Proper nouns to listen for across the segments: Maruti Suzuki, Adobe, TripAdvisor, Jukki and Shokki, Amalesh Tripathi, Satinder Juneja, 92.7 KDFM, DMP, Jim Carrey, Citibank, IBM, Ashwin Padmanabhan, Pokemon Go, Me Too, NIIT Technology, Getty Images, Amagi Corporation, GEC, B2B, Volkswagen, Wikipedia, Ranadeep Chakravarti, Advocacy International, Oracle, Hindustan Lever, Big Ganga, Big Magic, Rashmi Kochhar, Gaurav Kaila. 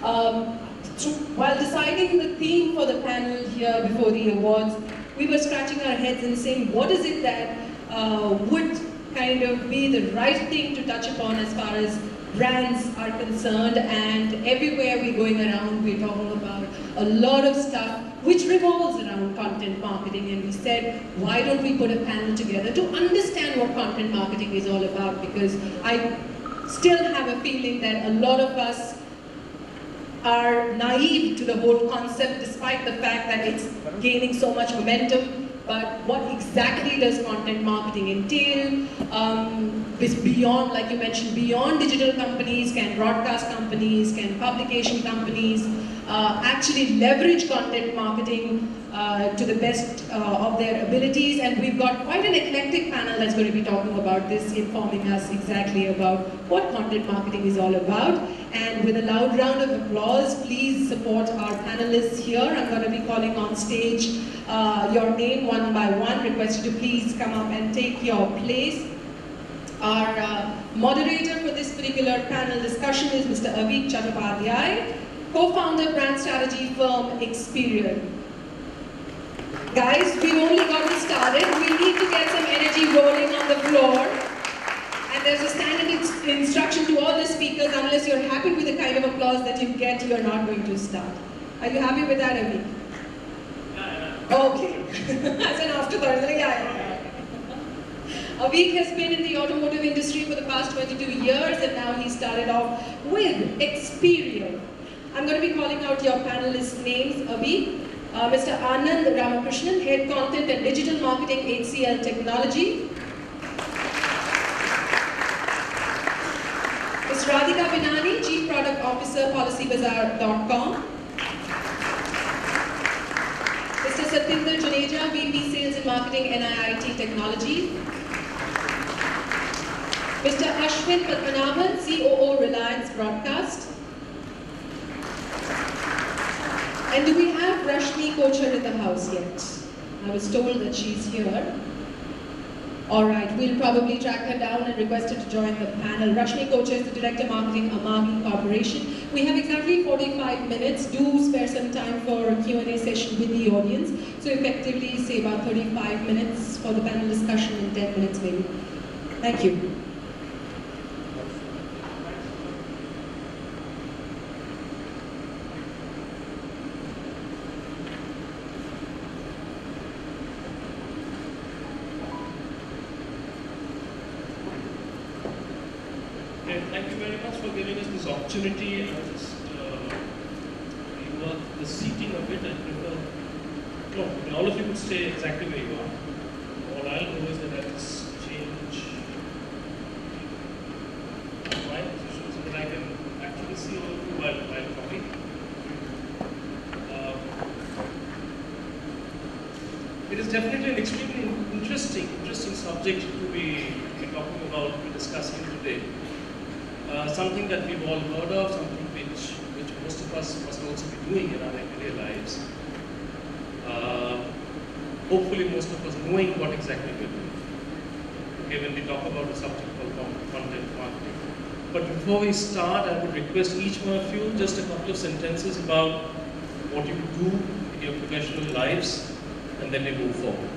While deciding the theme for the panel here before the awards, we were scratching our heads and saying, what is it that would kind of be the right thing to touch upon as far as brands are concerned? And everywhere we're going around, we're talking about a lot of stuff which revolves around content marketing, and we said, why don't we put a panel together to understand what content marketing is all about? Because I still have a feeling that a lot of us are naive to the whole concept, despite the fact that it's gaining so much momentum. But what exactly does content marketing entail? It's beyond, like you mentioned, beyond digital companies. Can broadcast companies, can publication companies actually leverage content marketing to the best of their abilities? And we've got quite an eclectic panel that's going to be talking about this, informing us exactly about what content marketing is all about. And with a loud round of applause, please support our panelists here. I'm going to be calling on stage your name one by one. Request you to please come up and take your place. Our moderator for this particular panel discussion is Mr. Avik Chattopadhyay, co-founder brand strategy firm Xperia. Guys, we've only gotten started. We need to get some energy rolling on the floor. And there's a standard instruction to all the speakers: unless you're happy with the kind of applause that you get, you're not going to start. Are you happy with that, Avik? Okay. As an afterthought, yeah. Avik has been in the automotive industry for the past 22 years, and now he started off with Xperia. I'm going to be calling out your panelists' names, Avik. Mr. Anand Ramakrishnan, Head Content and Digital Marketing, HCL Technology. Ms. Radhika Binani, Chief Product Officer, PolicyBazaar.com. Mr. Satinder Juneja, VP Sales and Marketing, NIIT Technology. Mr. Ashwin Padmanabhan, COO, Reliance Broadcast. And do we have Rashmi Kochhar in the house yet? I was told that she's here. All right, we'll probably track her down and request her to join the panel. Rashmi Kochhar is the Director of Marketing, Amagi Corporation. We have exactly 45 minutes. Do spare some time for a Q&A session with the audience. So effectively, say about 35 minutes for the panel discussion and 10 minutes maybe. Thank you. Opportunity and just rework the seating a bit. And no, all of you would stay exactly where you are. All I'll do is that I'll just change my position so that I can actually see all of you while talking. It is definitely an extremely interesting subject to be talking about, to be discussing today. Something that we've all heard of, something which most of us must also be doing in our everyday lives. Hopefully most of us knowing what exactly we're doing. Okay, when we talk about a subject called content marketing. But before we start, I would request each one of you just a couple of sentences about what you do in your professional lives, and then we move forward.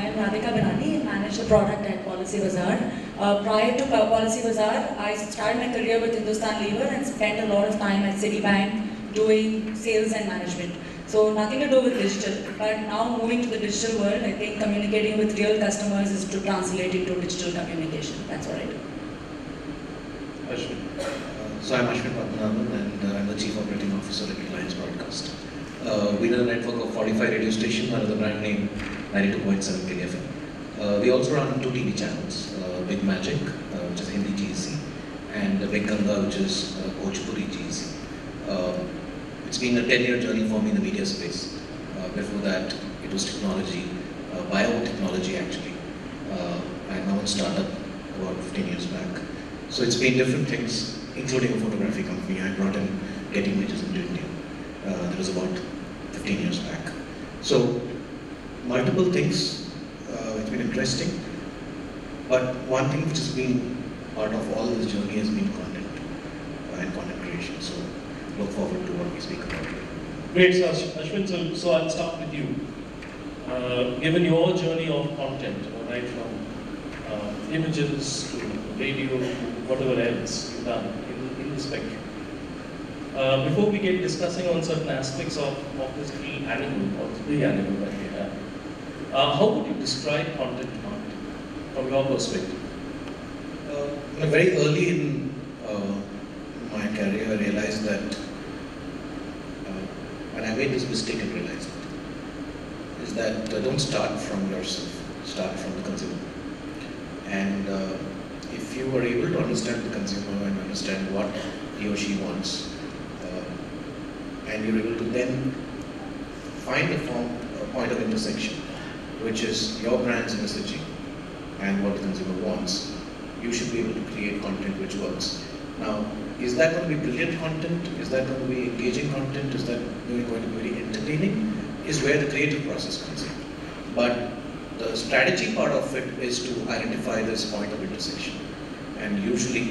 I am Radhika Binani, manage the product at PolicyBazaar. Prior to PolicyBazaar, I started my career with Hindustan Lever and spent a lot of time at Citibank doing sales and management. So nothing to do with digital, but now moving to the digital world, I think communicating with real customers is to translate into digital communication. That's what I do. Ashwin. So I'm Ashwin Padmanabhan and I'm the Chief Operating Officer at Reliance Broadcast. We run a network of 45 radio stations under the brand name 92.7 KDFM. We also run two TV channels, Big Magic, which is Hindi GEC, and Big Ganga, which is Bhojpuri GEC. It's been a 10-year journey for me in the media space. Before that, it was technology, biotechnology actually, and now in startup about 15 years back. So it's been different things, including a photography company. I brought in Getty Images into India. That was about 15 years back. So multiple things, it's been interesting, but one thing which has been part of all this journey has been content and content creation. So look forward to what we speak about today. Great, so Ashwin, so I'll start with you. Given your journey of content, right from images to radio to whatever else you've done in the spectrum, before we get discussing on certain aspects of this three animal, or three animal that we have, how would you describe content marketing from your perspective? Very early in my career, I realized that, and I made this mistake and realized it, is that don't start from yourself, start from the consumer. And if you are able to understand the consumer and understand what he or she wants, and you're able to then find a point of intersection, which is your brand's messaging and what the consumer wants, you should be able to create content which works. Now, is that going to be brilliant content? Is that going to be engaging content? Is that really going to be very entertaining? Is where the creative process comes in. But the strategy part of it is to identify this point of intersection. And usually,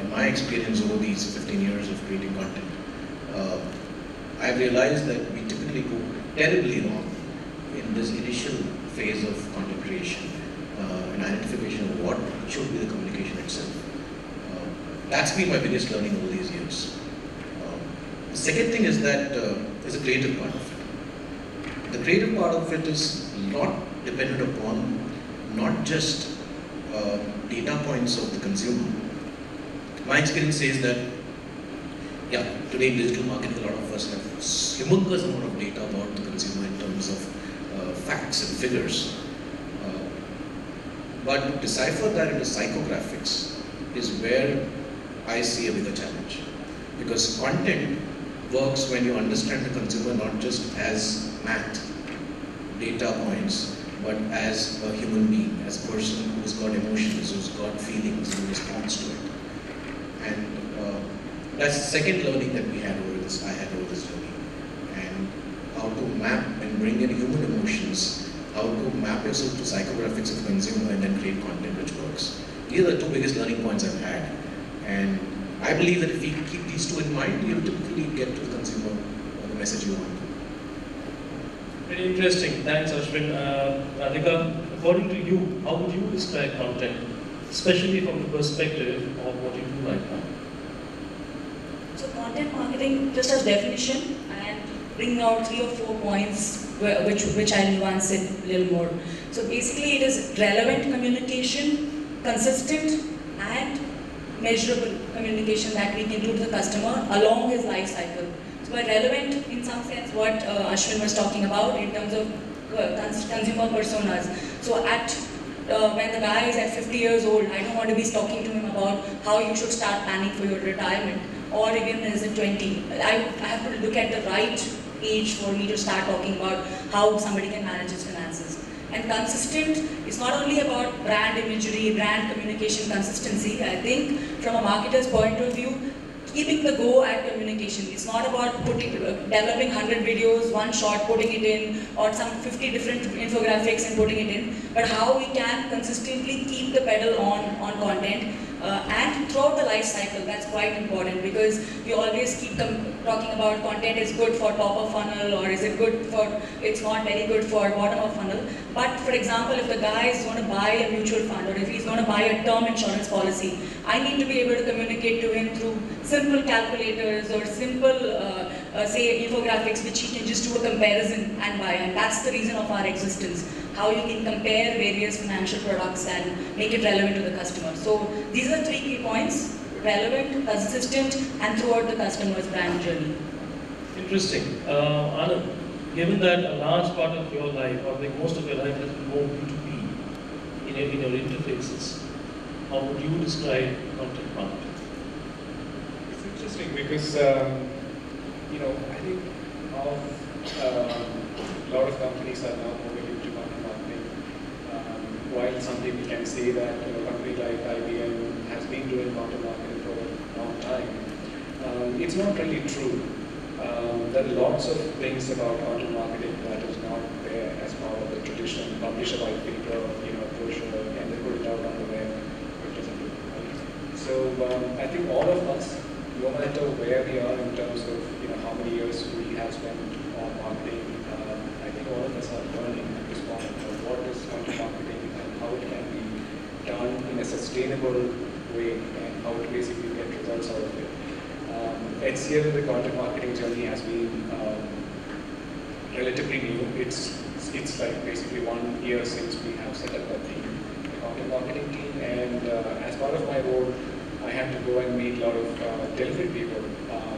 in my experience over these 15 years of creating content, I've realized that we typically go terribly wrong in this initial phase of content creation and identification of what should be the communication itself. That's been my biggest learning over these years. The second thing is that is the creative part of it. The creative part of it is not dependent upon not just data points of the consumer. My experience says that, yeah, today in digital marketing, a lot of us have humongous amount of data about the consumer in terms of facts and figures. But to decipher that into psychographics is where I see a bigger challenge. Because content works when you understand the consumer not just as math, data points, but as a human being, as a person who's got emotions, who's got feelings in response to it. And that's the second learning that I had over this journey, and how to map and bring in human emotions, how to map yourself to psychographics of the consumer and then create content which works. These are the two biggest learning points I've had, and I believe that if you keep these two in mind, you'll typically get to the consumer the message you want. Very interesting. Thanks, Ashwin. Radhika, according to you, how would you describe content, especially from the perspective of what you do right now? So content marketing, just as definition, and bring out 3 or 4 points which I'll nuance it a little more. So basically it is relevant communication, consistent and measurable communication that we can do to the customer along his life cycle. So by relevant, in some sense what Ashwin was talking about in terms of consumer personas. So at when the guy is at 50 years old, I don't want to be talking to him about how you should start planning for your retirement. Or even as a 20, I have to look at the right age for me to start talking about how somebody can manage his finances. And consistent is not only about brand imagery, brand communication consistency. I think from a marketer's point of view, keeping the go at communication. It's not about developing 100 videos, one shot, putting it in, or some 50 different infographics and putting it in, but how we can consistently keep the pedal on content. and throughout the life cycle. That's quite important because we always keep talking about content is good for top of funnel or is it good for, it's not very good for bottom of funnel. But for example, if the guy is going to buy a mutual fund or if he's going to buy a term insurance policy, I need to be able to communicate to him through simple calculators or simple say infographics which he can just do a comparison and buy, and that's the reason of our existence. How you can compare various financial products and make it relevant to the customer. So these are three key points: relevant, consistent, and throughout the customer's brand journey. Interesting. Anand, given that a large part of your life, or like most of your life, has been more B2B in your interfaces, how would you describe content marketing? It's interesting because you know, I think a lot of companies are now moving into content marketing. While some people can say that a company like IBM has been doing content marketing for a long time, it's not really true. There are lots of things about content marketing that is not there as part of the traditional publisher white paper, you know, brochure, and they put it out on the web. So I think all of us, no matter where we are in terms of how many years we have spent on marketing, I think all of us are learning at this point of what is content marketing and how it can be done in a sustainable way and how to basically get results out of it. HCL, the content marketing journey has been relatively new. It's like basically 1 year since we have set up the team, the content marketing team, and as part of my role, I had to go and meet a lot of delivery people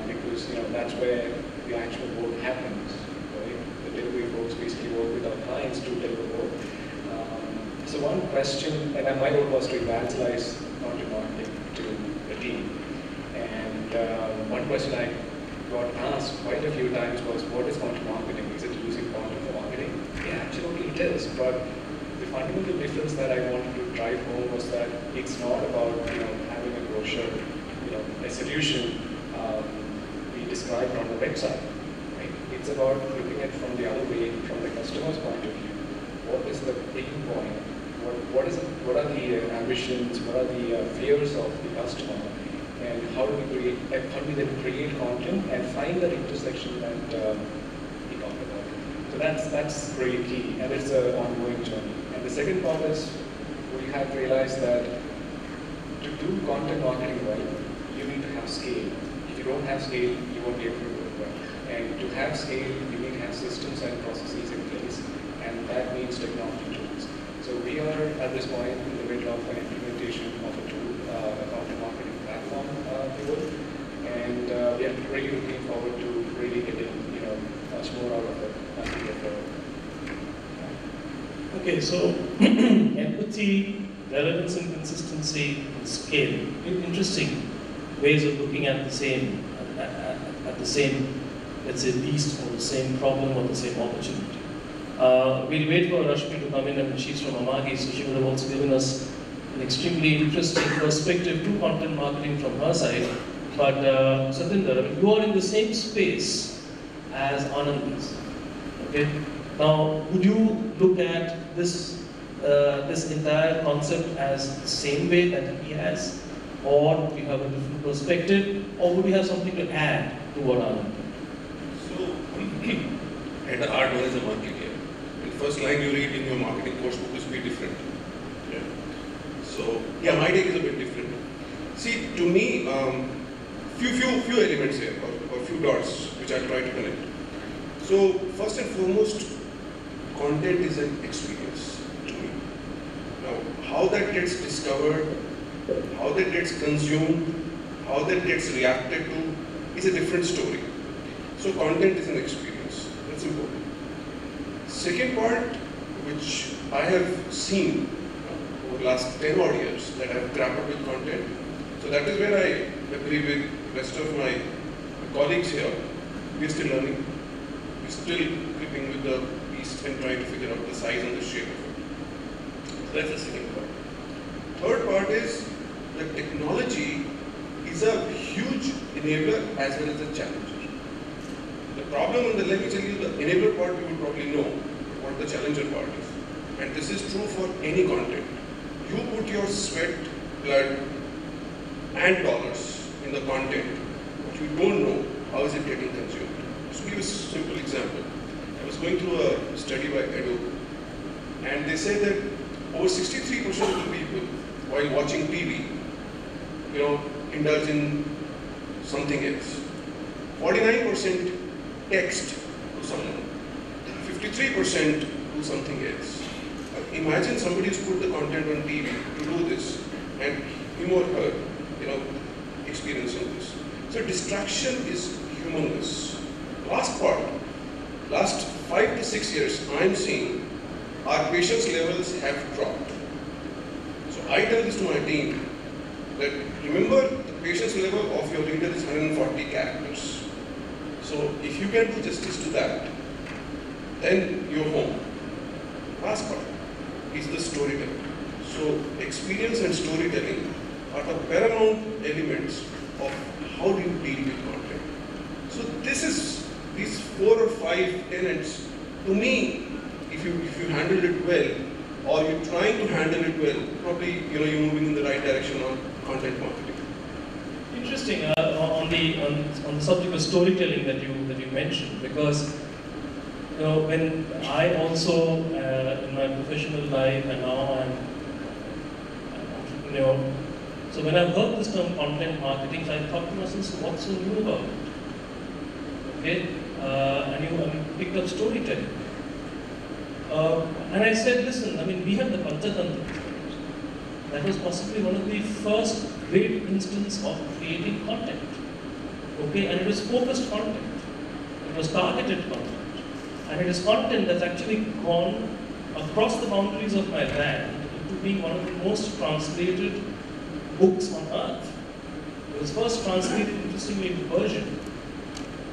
because that's where the actual work happens. Right? The delivery folks basically work with our clients to deliver work. So one question, and my role was to evangelize content marketing to the team. And one question I got asked quite a few times was, "What is content marketing? Is it using content for marketing?" Yeah, absolutely it is. But the fundamental difference that I wanted to drive home was that it's not about having a brochure, a solution we described on the website, right? It's about looking at from the other way, from the customer's point of view. What is the pain point? What are the ambitions? What are the fears of the customer? And how do we create? How do we then create content and find that intersection that we talked about? So that's really key, and it's an ongoing journey. And the second part is we have realized that to do content marketing well, you need to have scale. If you don't have scale, you won't be able to do it well. And to have scale, you need to have systems and processes in place, and that means technology tools. So we are at this point in the middle of an implementation of a tool, a content marketing platform tool, and we are really looking forward to really getting much more out of it as we get there. Okay, so empathy, relevance and consistency, and scale. Interesting ways of looking at the same, let's say, beast or the same problem or the same opportunity. We'll wait for Rashmi to come in, and she's from Amagi, so she would have also given us an extremely interesting perspective to content marketing from her side. But Satinder, you are in the same space as Anand is. Okay? Now, would you look at this entire concept as the same way that he has, or would you have a different perspective, or would you have something to add to what Anand did? So, at the art one is a marketer. The first line you read in your marketing course book is be different. Yeah. So, yeah, my take is a bit different. See, to me, few elements here, or few dots, which I'll try to connect. So, first and foremost, content is an experience to me. Now, how that gets discovered, how that gets consumed, how that gets reacted to is a different story. So content is an experience. That's important. Second part, which I have seen over the last 10 odd years that I've grappled with content. So that is where I agree with the rest of my colleagues here. We're still learning. We're still gripping with the and trying to figure out the size and the shape of it. So that's the second part. Third part is that technology is a huge enabler as well as a challenger. The problem on the, let me tell you, the enabler part you would probably know what the challenger part is. And this is true for any content. You put your sweat, blood, and dollars in the content, but you don't know how is it getting consumed. Just give a simple example. I was going through a study by Adobe, and they said that over 63% of the people, while watching TV, indulge in something else. 49% text to someone, 53% do something else. Imagine somebody who's put the content on TV to do this, and him or her, experiencing this. So distraction is humongous. Last 5 to 6 years, I'm seeing our patience levels have dropped. So I tell this to my team that remember the patience level of your reader is 140 characters. So if you can do justice to that, then you're home. Last part is the storytelling. So experience and storytelling are the paramount elements of how do you deal with content. So this is these 4 or 5 tenets. To me, if you handle it well, or you're trying to handle it well, probably you're moving in the right direction on content marketing. Interesting on the subject of storytelling that you mentioned, because when I also in my professional life, and now I'm an entrepreneur, so when I heard this term content marketing, I thought to myself, what's so new about it? Okay, and you picked up storytelling. And I said, listen, we have the Panchatantra. That was possibly one of the first great instance of creating content. Okay, and it was focused content. It was targeted content. And it is content that's actually gone across the boundaries of my land to being one of the most translated books on earth. It was first translated, interestingly, into Persian,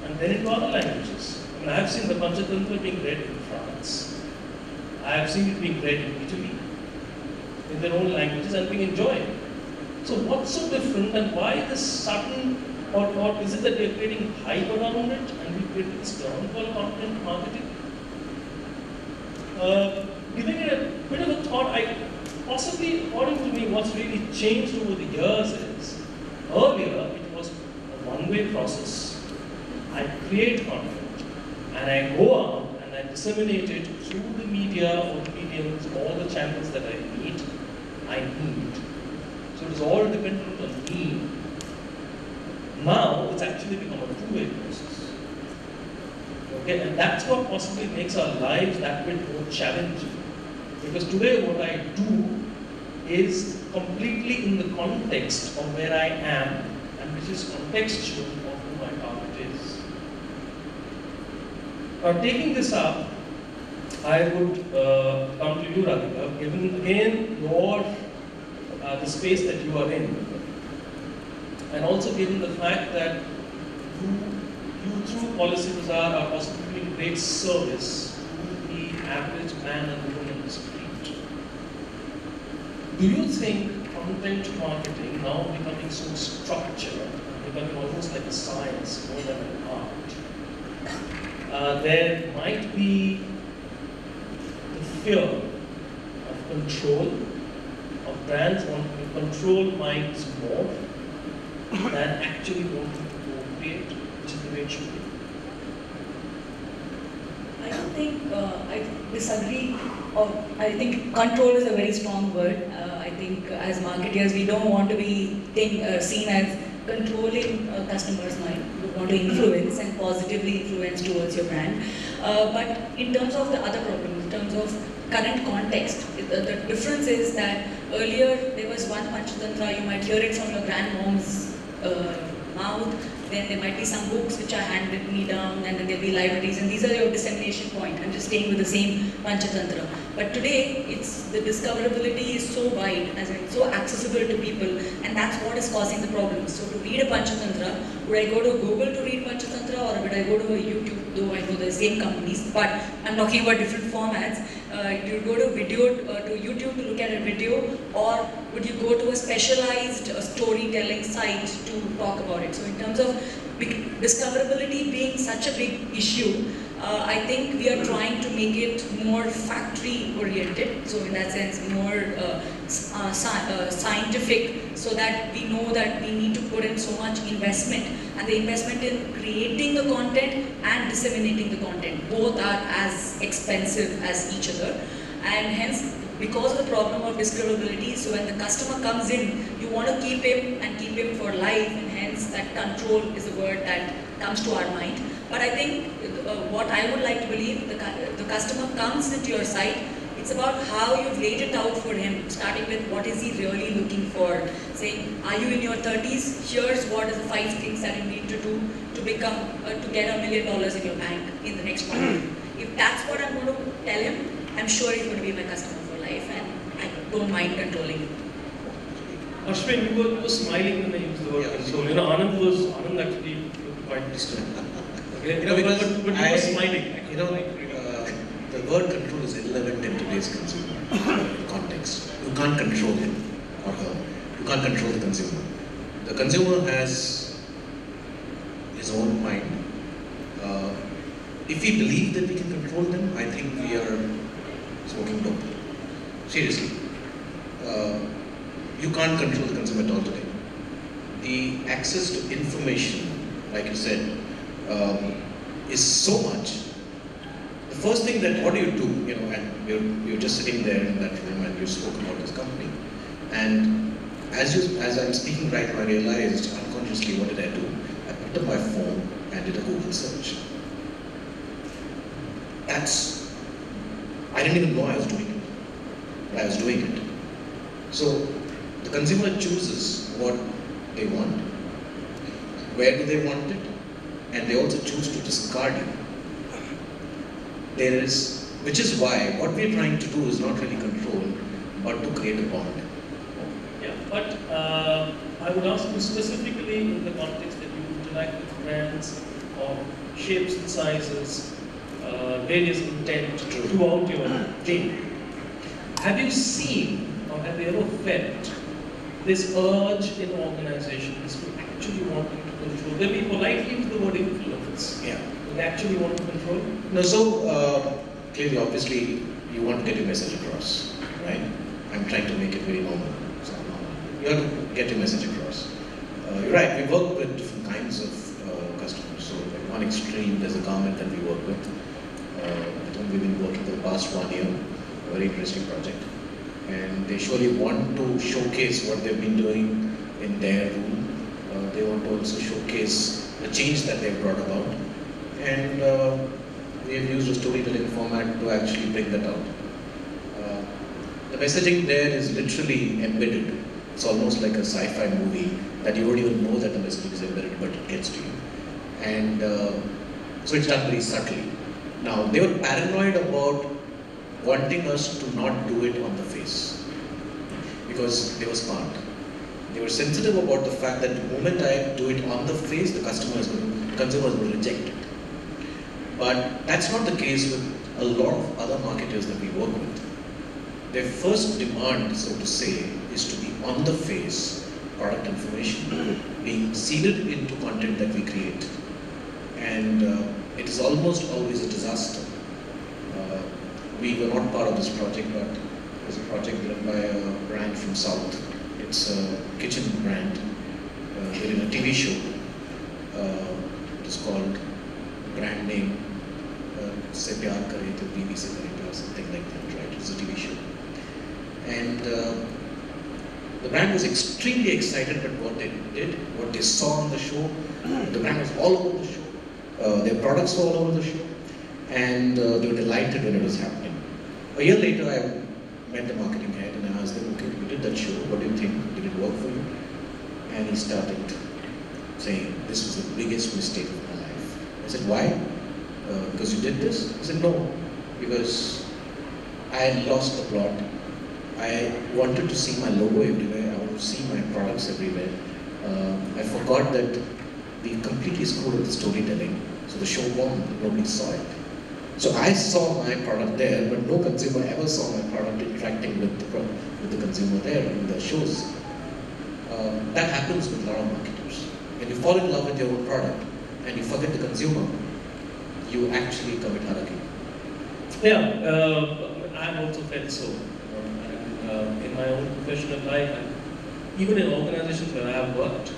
and then into other languages. I have seen the Panchatantra being read in France. I have seen it being read in Italy, in their own languages, and being enjoyed. So what's so different, and why this sudden, or is it that we are creating hype around it, and we create this term called content marketing? Giving it a bit of a thought, possibly, according to me, what's really changed over the years is, earlier, it was a one-way process. I create content, and I go out, and disseminate it through the media or the mediums, all the channels that I need. So it is all dependent on me. Now it's actually become a two-way process. Okay, and that's what possibly makes our lives that bit more challenging. Because today what I do is completely in the context of where I am, and which is contextual of who my target is. Now, taking this up, I would come to you, Radhika, given again your the space that you are in, and also given the fact that you through PolicyBazaar are possibly doing great service to the average man and woman in the street. Do you think content marketing now becoming so structured, becoming almost like a science more than an art? There might be the fear of control, of brands wanting to control minds more than actually wanting to create, which is the way it should be. I don't think, I disagree, or I think control is a very strong word. I think as marketers, we don't want to be seen as controlling a customer's mind. You want to influence and positively influence towards your brand. But in terms of the other problems, in terms of current context, the difference is that earlier there was one Panchatantra, you might hear it from your grandmom's mouth, then there might be some books which are handed me down, and then there'll be libraries, and these are your dissemination point. I'm just staying with the same Panchatantra. But today, the discoverability is so wide, as in so accessible to people, and that's what is causing the problems. So to read a Panchatantra, would I go to Google to read Panchatantra, or would I go to a YouTube, though I know the same companies, but I'm talking about different formats. You go to YouTube to look at a video, or would you go to a specialized storytelling site to talk about it? So in terms of discoverability being such a big issue, I think we are trying to make it more factory oriented, so in that sense more scientific, so that we know that we need to put in so much investment, and the investment in creating the content and disseminating the content, both are as expensive as each other, and hence because of the problem of discoverability, so when the customer comes in, you want to keep him and keep him for life, and hence that control is the word that comes to our mind. But I think what I would like to believe, the customer comes into your site, it's about how you've laid it out for him, starting with what is he really looking for, saying, are you in your 30s, here's what is the 5 things that you need to do to become, to get $1 million in your bank in the next 1 year. If that's what I'm going to tell him, I'm sure he's going to be my customer for life, and I don't mind controlling him. Ashwin, you were smiling when I used the word console. Yeah. You know, Anand actually looked quite disturbed. You know, but you were smiling. You know, the word control is irrelevant in today's consumer context. You can't control him or her. You can't control the consumer. The consumer has his own mind. If we believe that we can control them, I think we are smoking dope. Seriously. You can't control the consumer at all today. The access to information, like you said, is so much. The first thing that, what do you do, you know, and you're just sitting there in that room and you spoke about this company, and as I'm speaking right now, I realized unconsciously, what did I do? I picked up my phone and did a Google search. I didn't even know I was doing it, but I was doing it. So the consumer chooses what they want, where do they want it, and they also choose to discard it. Which is why what we're trying to do is not really control, but to create a bond. Yeah, but I would ask you specifically in the context that you interact with brands of shapes and sizes, various intent throughout your day. Have you seen or have you ever felt this urge in organizations to actually want to control? They'll be politely into the word influence. Yeah. They actually want to control? No, so clearly, obviously, you want to get your message across, right? I'm trying to make it very normal. So you have to get your message across. You're right, we work with different kinds of customers. So at one extreme, there's a government that we work with. With whom we've been working for the past 1 year, a very interesting project. And they surely want to showcase what they've been doing in their room. They want to also showcase the change that they've brought about. And we have used a storytelling format to actually bring that out. The messaging there is literally embedded. It's almost like a sci-fi movie that you don't even know that the message is embedded, but it gets to you. And so it's done very subtly. Now, they were paranoid about wanting us to not do it on the face, because they were smart. They were sensitive about the fact that the moment I do it on the face, the consumers will reject it. But that's not the case with a lot of other marketers that we work with. Their first demand, so to say, is to be on the face product information, being seeded into content that we create. And it is almost always a disaster. We were not part of this project, but it was a project led by a brand from South. It's a kitchen brand. They're in a TV show. It is called brand name Se Pyar Kare To BB Se Kare To, something like that, right? It's a TV show. And the brand was extremely excited about what they did, what they saw on the show. The brand was all over the show. Their products were all over the show. And they were delighted when it was happening. A year later, I met the marketing head and I asked them, okay, we did that show, what do you think? Did it work for you? And he started saying, this was the biggest mistake of my life. I said, why? Because you did this? He said, no, because I lost the plot. I wanted to see my logo everywhere. I wanted to see my products everywhere. I forgot that we completely screwed up the storytelling. So the show bombed, nobody saw it. So I saw my product there, but no consumer ever saw my product interacting with the consumer there in the shows. That happens with a lot of marketers. When you fall in love with your own product and you forget the consumer, you you actually commit harakiri? Yeah, I've also felt so. In my own professional life, even in organizations where I have worked,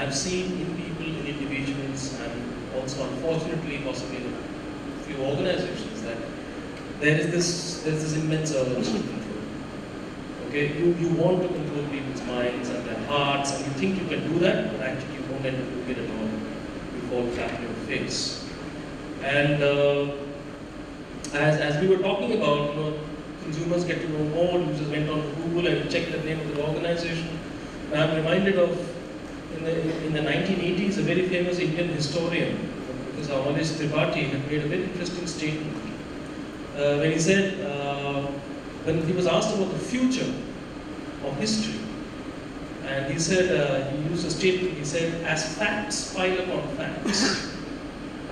I've seen in people, in individuals, and also unfortunately possibly in a few organizations, that there is this immense urge to control. Okay, you want to control people's minds and their hearts, and you think you can do that, but actually you won't end up doing it at all. You fall flat on your face. And as we were talking about, you know, consumers get to know more. You just went on to Google and checked the name of the organization. And I'm reminded of in the 1980s, a very famous Indian historian, Professor Amalesh Tripathi, had made a very interesting statement when he said, when he was asked about the future of history, and he said, he used a statement. He said, as facts pile upon facts,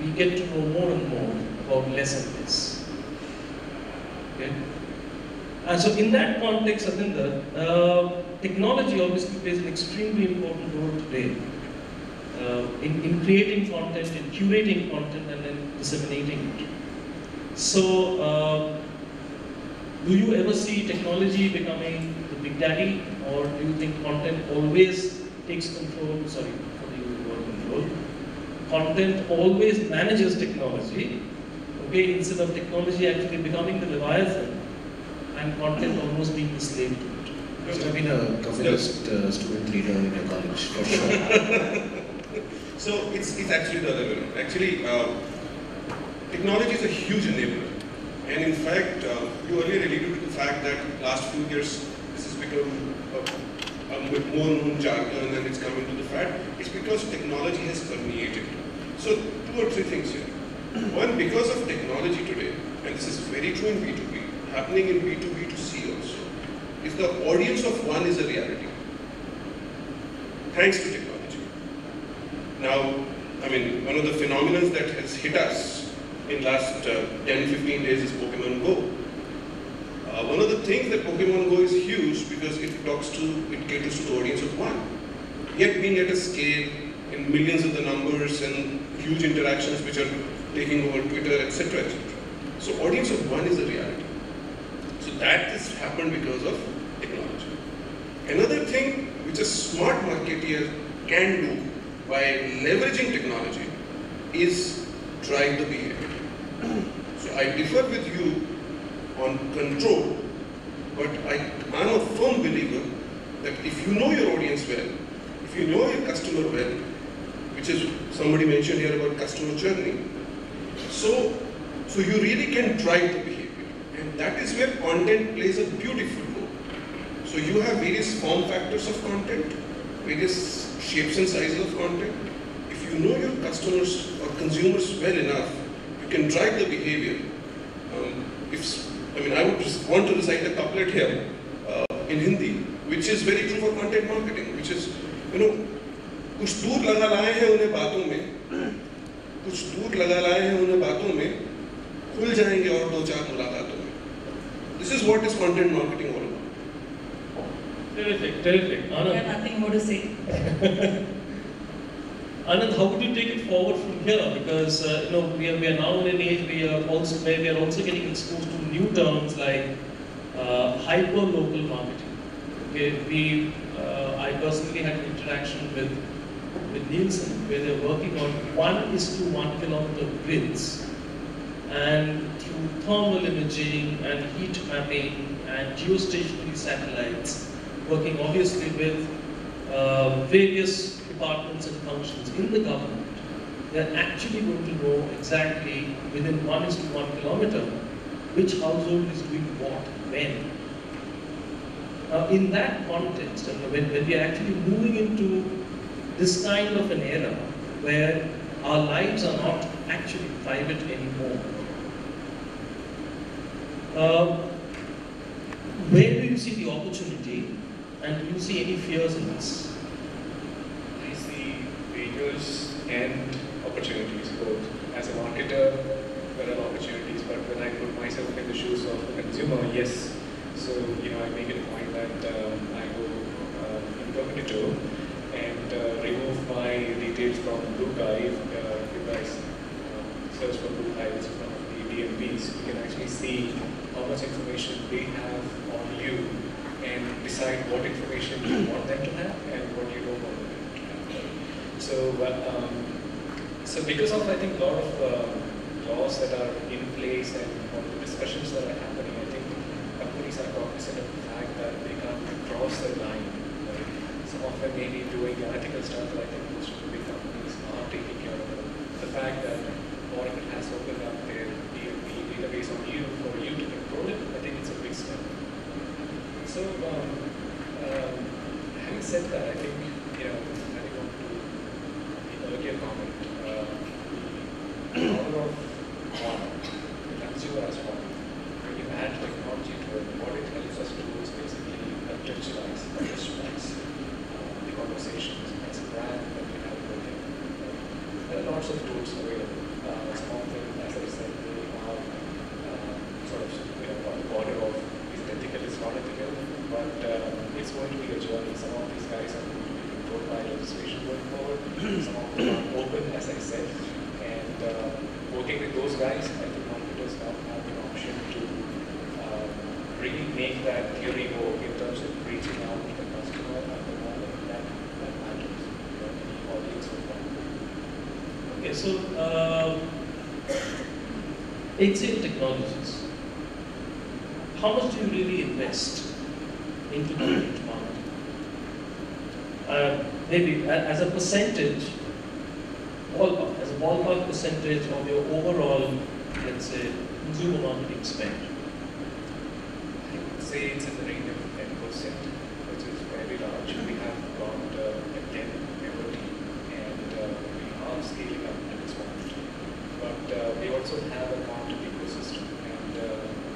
we get to know more and more about less and less. Okay. And so in that context, Satinder, technology obviously plays an extremely important role today in creating content, in curating content, and then disseminating it. So, do you ever see technology becoming the big daddy, or do you think content always takes control, sorry for the use of the word control, content always manages technology, okay, instead of technology actually becoming the Leviathan, and content almost being the slave to it. You must have been a communist student leader in your college, for sure. So it's actually the other way. Actually, technology is a huge enabler. And in fact, you earlier alluded to the fact that last few years, this has become a bit more known jargon and it's coming to the fad. It's because technology has permeated. So two or three things here. One, because of technology today, and this is very true in B2B, happening in B2B2C also, if the audience of one is a reality, thanks to technology. Now, I mean, one of the phenomena that has hit us in last 10-15 days is Pokemon Go. One of the things that Pokemon Go is huge because it caters to the audience of one. Yet being at a scale, in millions of the numbers and huge interactions which are taking over Twitter, etc., etc. So audience of one is a reality. So that has happened because of technology. Another thing which a smart marketeer can do by leveraging technology is drive the behavior. So I differ with you on control, but I'm a firm believer that if you know your audience well, if you know your customer well, which is somebody mentioned here about customer journey, so you really can drive the behavior. That is where content plays a beautiful role. So you have various form factors of content, various shapes and sizes of content. If you know your customers or consumers well enough, you can drive the behavior. I would just want to recite a couplet here in Hindi, which is very true for content marketing, which is, you know, कुछ दूर लगा लाए हैं उन्हें बातों में, कुछ दूर लगा लाए हैं उन्हें बातों में, खुल जाएंगे और दो चार मुलाकातों में. This is what is content marketing all about. Terrific, terrific. Anand. I have nothing more to say. Anand, how would you take it forward from here? Because we are now in an age where we are also getting exposed to new terms like hyper-local marketing. Okay, I personally had an interaction with Nielsen where they're working on 1:1 kilometer grids, and through thermal imaging and heat mapping and geostationary satellites, working obviously with various departments and functions in the government, they're actually going to know exactly within 1:1 kilometer which household is doing what, when. Now in that context, when we're actually moving into this kind of an era where our lives are not actually private anymore, where do you see the opportunity, and do you see any fears in this? I see failures and opportunities both. As a marketer, there are opportunities, but when I put myself in the shoes of a consumer, yes. So, I make it a point that I go incognito and remove my details from BlueKive, search for Google files from the DMPs, you can actually see how much information they have on you and decide what information you want them to have and what you don't want them to have. So because of, I think, a lot of laws that are in place and all the discussions that are happening, I think companies are cognizant of the fact that they can't cross the line. Some of them may be doing ethical stuff, but I think most of the big companies are taking care of the fact that Oracle has opened up their DMP database on you for you to control it. I think it's a big step. So having said that, I think, you know, adding on to the earlier comment, the power of one, the consumer as one, when you add technology to it, what it helps us to do is basically contextualize the conversations as a brand that we have with them. There are lots of tools available. Some of them, as I said, they have sort of, you know, on the border of is it ethical, is not ethical, but it's going to be a journey. Some of these guys are going to be controlled by legislation going forward. Some of them are open, as I said, and working with those guys, I think marketers now have an option to really make that theory work in terms of reaching out to the customer at the moment that matters, you know, the audience will find. Okay, so HCL Technologies, how much do you really invest into content marketing? Maybe as a percentage, ballpark, as a ballpark percentage of your overall, let's say, consumer marketing spend. Say it's in the range of 10%, which is very large. We have got a 10 member team, and we are scaling up at this point. But we also have a content ecosystem, and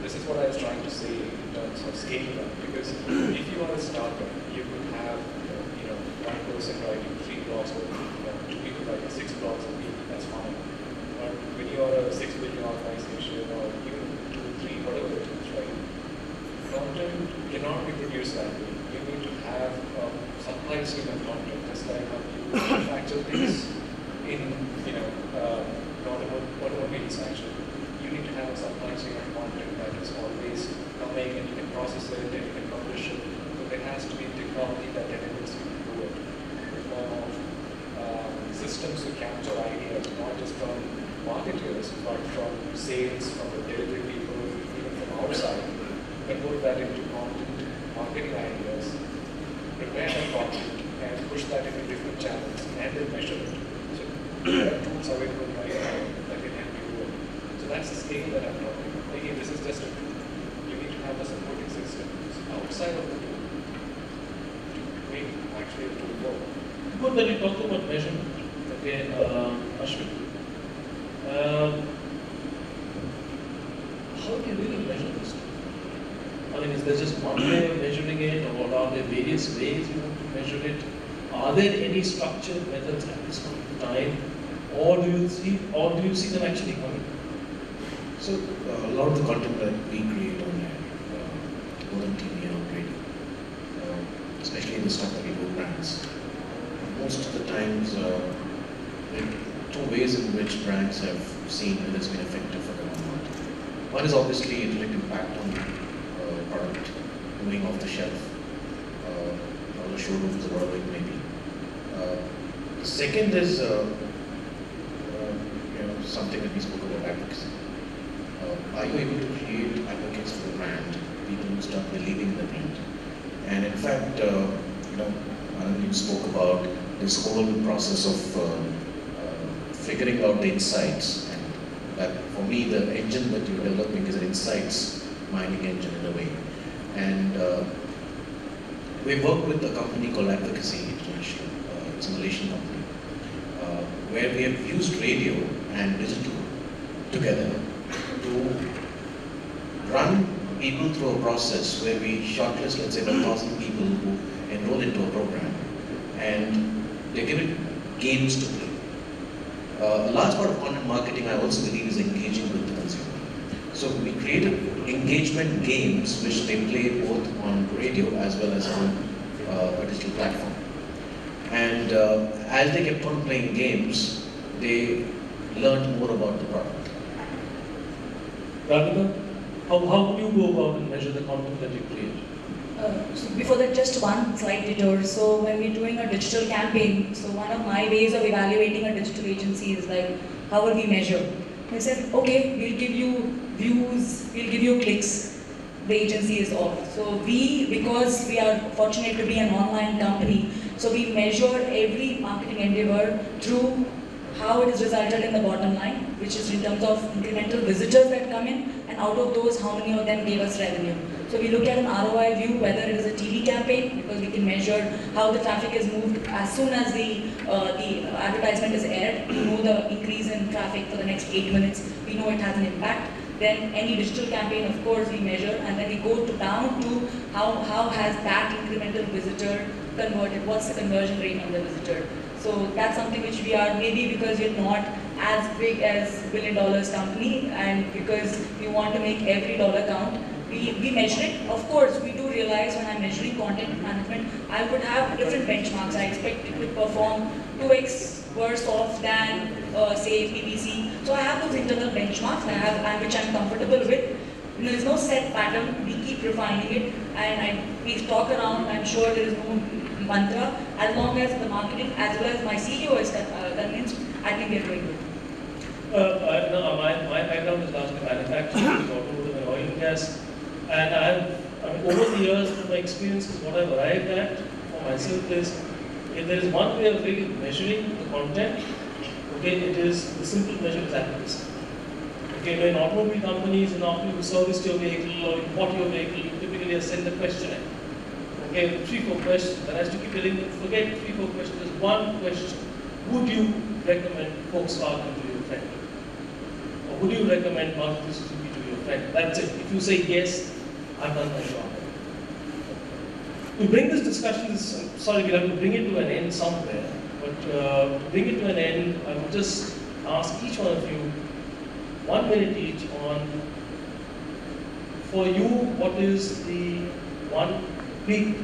this is what I was trying to say in terms of scaling up. Because if you are a startup, you could have, you know, one person writing 3 blogs a week, two people writing 6 blogs a week. That's fine. But when you are a 6 billion organization or even 2, 3, whatever it is, right? Content cannot be produced that way. You need to have a supply chain of content, just like how you manufacture things in, you know, automobiles actually. You need to have a supply chain of content that is always coming, and you can process it and you can publish it. So there has to be technology that enables you to do it in the form of systems to capture ideas, not just from marketers, but from sales, from the delivery people, even from outside. Convert that into content, marketing ideas, prepare that content, and push that into different channels, and then measure it. So there are tools available right now that can help you do it. So that's the scale that I'm talking about. Again, this is just a tool. You need to have a supporting system outside of the tool to make actually a tool work. Good that you talked about measurement. Okay, Ashwin. How do you really measure this? I mean, is there just one way of measuring it, or what are there various ways you want to measure it? Are there any structured methods at this point in time, or do you see them actually coming? So a lot of the content that we create online, both on TV and on radio, especially in the stuff that we do brands, most of the times there are 2 ways in which brands have seen that it's been effective for them or not. One is obviously direct impact on product moving off the shelf, or the showrooms, or whatever it may be. The second is you know, something that we spoke about, advocacy. Are you able to create advocates for the brand, people who start believing in the brand? And in fact, you know, Anand, you spoke about this whole process of figuring out the insights, and that for me, the engine that you're developing is an insights mining engine in a way. And we work with a company called Advocacy International. It's a Malaysian company, where we have used radio and digital together to run people through a process where we shortlist, let's say, 1,000 people who enroll into a program, and they give it games to play. A large part of content marketing, I also believe, is engaging with the consumer. So we created engagement games which they play both on radio as well as on a digital platform. And as they kept on playing games, they learned more about the product. Radhika, how do you go about and measure the content that you create? So before that, just one slight detour. So when we're doing a digital campaign, so one of my ways of evaluating a digital agency is like, how will we measure? They said, okay, we'll give you views, we'll give you clicks. The agency is off. So because we are fortunate to be an online company, so we measure every marketing endeavor through how it is resulted in the bottom line, which is in terms of incremental visitors that come in, and out of those, how many of them gave us revenue. So we look at an ROI view, whether it is a TV campaign, because we can measure how the traffic is moved as soon as the advertisement is aired. We know the increase in traffic for the next 8 minutes. We know it has an impact. Then any digital campaign, of course, we measure, and then we go down to how has that incremental visitor converted, what's the conversion rate on the visitor. So that's something which we are, maybe because we're not as big as $1 billion company, and because we want to make every dollar count, we measure it. Of course, we do realize when I'm measuring content management, I would have different benchmarks. I expect it to perform 2x worse off than, say, PPC. So I have those internal benchmarks which I'm comfortable with. There is no set pattern. We keep refining it, and we talk around. I'm sure there is no mantra. As long as the marketing, as well as my CEO is convinced, I think we're doing good. My background is largely manufacturing, automotive, and oil and gas. And over the years, from my experiences, what I've arrived at for myself is, if there is one way of really measuring the content, okay, it is the simple measure is accuracy. Okay, when automobile companies, and after you service your vehicle or you bought your vehicle, you typically send the questionnaire. Okay, 3-4 questions. And as you keep telling them, forget 3-4 questions. There's one question. Would you recommend Volkswagen to your friend? Or would you recommend Maruti Suzuki to your friend? That's it. If you say yes, I've done my job. To bring this discussion, sorry, we'll have to bring it to an end somewhere. But to bring it to an end, I would just ask each one of you, 1 minute each, on, for you, what is the one big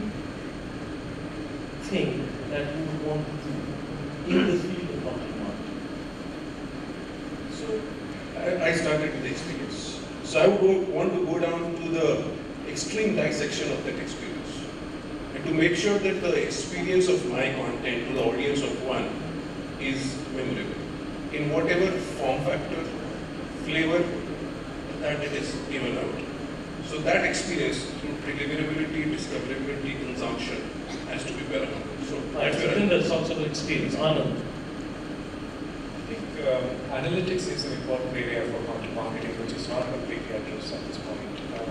thing that you would want to do in the field of content marketing? So, I started with experience. So I would want to go down to the extreme dissection of that experience, to make sure that the experience of my content to the audience of one is memorable in whatever form factor, flavor that it is given out. So that experience through deliverability, discoverability, consumption has to be paramount. So that's the sorts of experience. Anand? I think analytics is an important area for content marketing, which is not completely addressed at this point.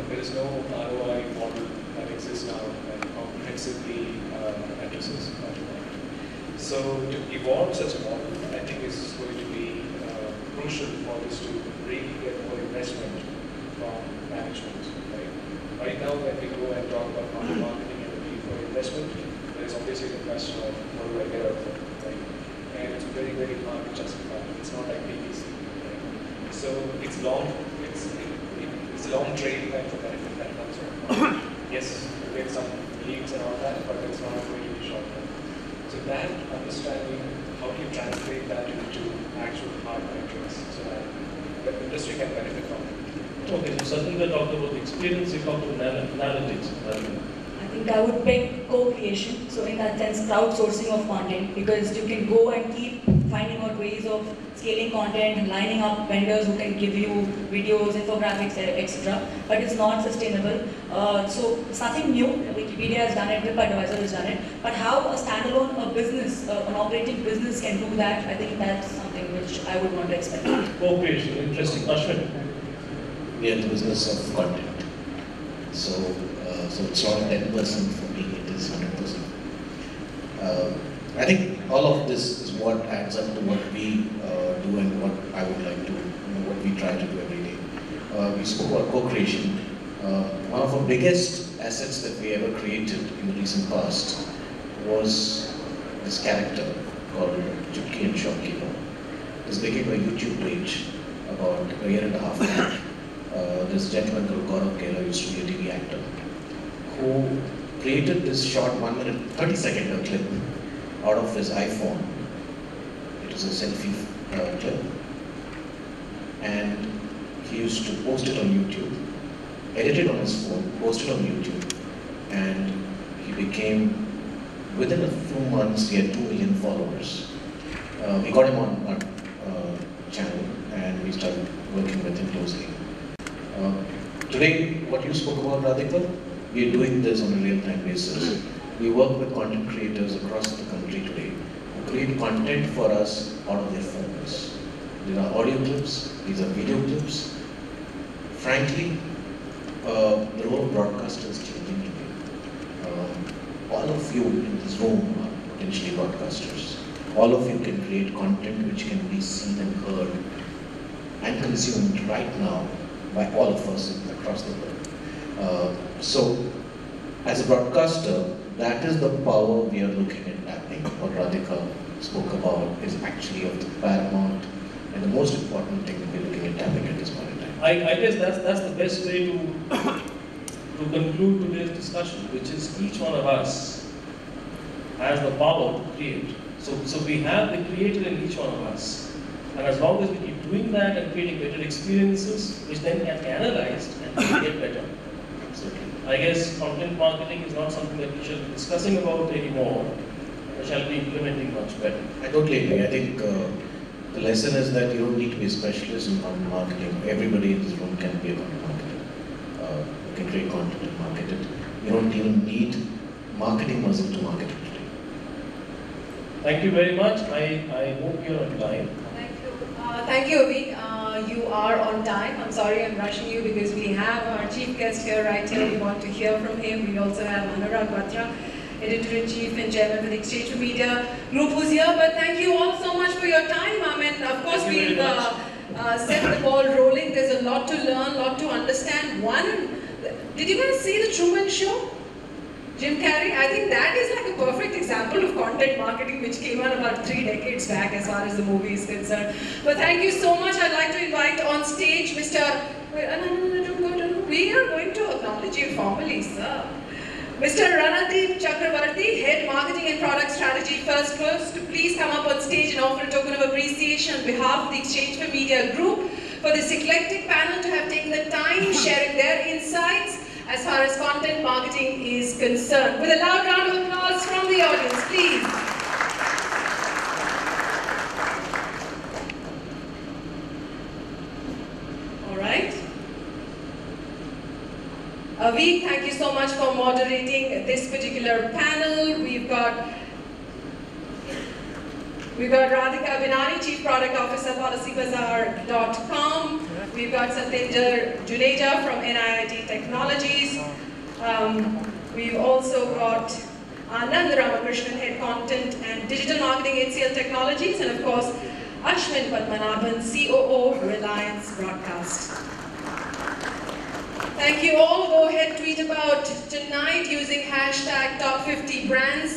There is no ROI model that exists now comprehensively addresses that. So to evolve such a model, I think is going to be crucial for us to really get more investment from management. Right? Right now, when we go and talk about content marketing and the need for investment, there is obviously the question of what do I get out of it? Right? And it's very, very hard to justify. It's not like PPC. Right? So it's long. It's a long trail time for benefit that comes from. Yes, we get some leads and all that, but it's not going to be short-term. So that understanding, how do you translate that into actual hard metrics so that the industry can benefit from it? Okay, so Satinder talked about the experience, you talked about analytics. I think I would pick co-creation, so in that sense, crowdsourcing of content, because you can go and keep finding out ways of scaling content, lining up vendors who can give you videos, infographics, etc. But it's not sustainable. So it's nothing new. Wikipedia has done it, TripAdvisor has done it. But how a standalone business, an operating business can do that, I think that's something which I would want to expect. Co-creation, interesting. Ashwin? We are in the business of content. So it's not 10% for me, it is 100%. I think all of this is what adds up to what we do and what I would like to, what we try to do every day. We spoke about co-creation. One of our biggest assets that we ever created in the recent past was this character called Jukki and Shokki. This became a YouTube page about a year and a half back. This gentleman called Gaurav Kaila, who used to be a TV actor, who created this short 1-minute, 30-second clip out of his iPhone. It was a selfie clip, and he used to post it on YouTube, edit it on his phone, post it on YouTube, and he became, within a few months, he had 2 million followers. We got him on our channel and we started working with him closely. Today, what you spoke about, Radhika, we are doing this on a real-time basis. We work with content creators across the country today who create content for us out of their phones. These are audio clips, these are video clips. Frankly, the role of broadcaster is changing today. All of you in this room are potentially broadcasters. All of you can create content which can be seen and heard and consumed right now by all of us across the world. So, as a broadcaster, that is the power we are looking at tapping. What Radhika spoke about is actually of the paramount and the most important thing that we are looking at tapping at this point in time. I guess that's the best way to conclude today's discussion, which is each one of us has the power to create. So we have the creator in each one of us. And as long as we keep doing that and creating better experiences, which then can be analyzed and get better. Absolutely. I guess content marketing is not something that we shall be discussing about anymore, but shall be implementing much better. I totally agree. I think the lesson is that you don't need to be a specialist in content marketing. Everybody in this room can be a content marketer. You can create content and market it. You don't even need marketing muscle to market it today. Thank you very much. I hope you're on time. Thank you, Avik. You are on time. I'm sorry I'm rushing you because we have our chief guest here right here. We want to hear from him. We also have Anurag Batra, Editor-in-Chief and Chairman for the Exchange for Media Group, who's here. But thank you all so much for your time. I mean, of course, we've set the ball rolling. There's a lot to learn, a lot to understand. One, did you guys see The Truman Show? Jim Carrey, I think that is like a perfect example of content marketing which came out about 3 decades back as far as the movie is concerned. But thank you so much. I'd like to invite on stage Mr. We are going to acknowledge you formally, sir. Mr. Ranadeep Chakravarti, Head Marketing and Product Strategy, First Coast, to please come up on stage and offer a token of appreciation on behalf of the Exchange for Media Group for this eclectic panel to have taken the time sharing their insights as far as content marketing is concerned. With a loud round of applause from the audience, please. All right. Avik, thank you so much for moderating this particular panel. We've got Radhika Binani, Chief Product Officer, PolicyBazaar.com. We've got Satinder Juneja from NIIT Technologies. We've also got Anand Ramakrishnan, Head Content and Digital Marketing, HCL Technologies, and of course, Ashwin Padmanabhan, COO, Reliance Broadcast. Thank you all. Go ahead, tweet about tonight using hashtag top 50 brands.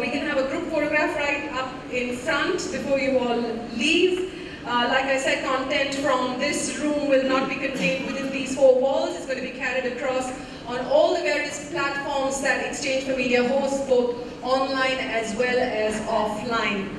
We can have a group photograph right up in front before you all leave. Like I said, content from this room will not be contained within these 4 walls. It's going to be carried across on all the various platforms that Exchange for Media hosts, both online as well as offline.